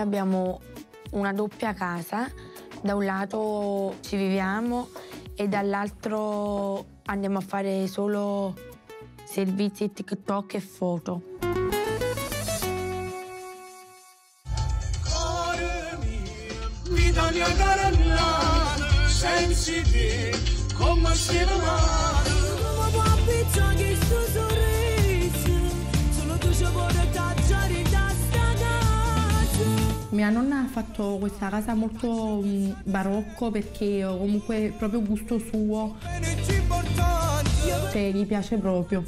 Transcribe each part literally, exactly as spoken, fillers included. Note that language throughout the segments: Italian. Abbiamo una doppia casa, da un lato ci viviamo e dall'altro andiamo a fare solo servizi TikTok e foto. Cuore mio, mi dà mia carellana, senza te, come si va? Mia nonna ha fatto questa casa molto barocco perché comunque proprio gusto suo, cioè gli piace proprio.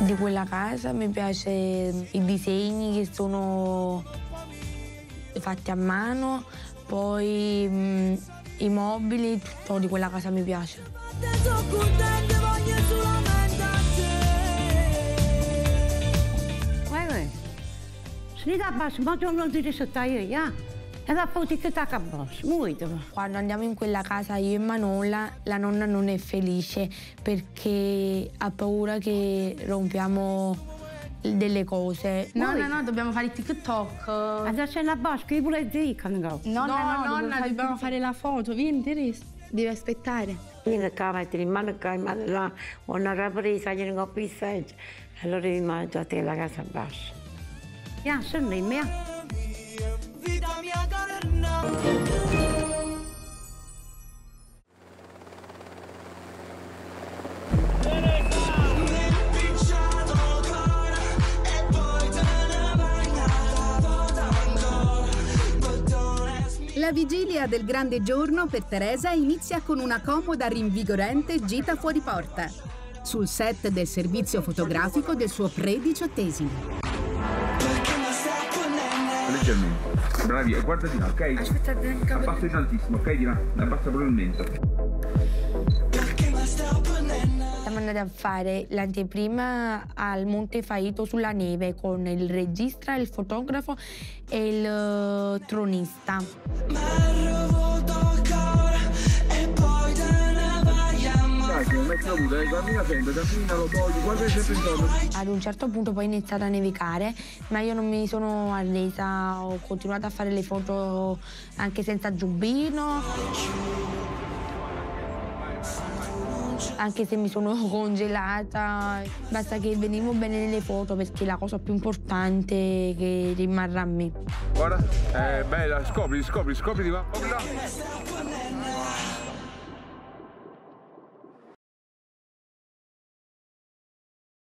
Di quella casa mi piace i disegni che sono fatti a mano, poi mh, i mobili, tutto di quella casa mi piace. Quando andiamo in quella casa io e Manola, la nonna non è felice perché ha paura che rompiamo delle cose. No, no, no, dobbiamo fare il TikTok. No, no, nonna, dobbiamo fare la foto, vieni Teresa. Devi aspettare. Vieni qua, ti rimane qua, rimane là, una rappresa, io non ho più senso. Allora rimane a te la casa bassa. Yeah, sono in mia. La vigilia del grande giorno per Teresa inizia con una comoda, rinvigorente gita fuori porta sul set del servizio fotografico del suo prediciottesimo. Leggermente, bravi, guarda di là, ok? Aspettate, abbassa tantissimo, ok? Di là, abbassa proprio il mento. Siamo andati a fare l'anteprima al Monte Faito sulla neve con il regista, il fotografo e il tronista. Ad un certo punto poi è iniziato a nevicare, ma io non mi sono arresa, ho continuato a fare le foto anche senza giubbino, anche se mi sono congelata, basta che venivo bene nelle foto perché la cosa più importante è che rimarrà a me. Guarda, è bella, scopri, scopri, scopri di qua.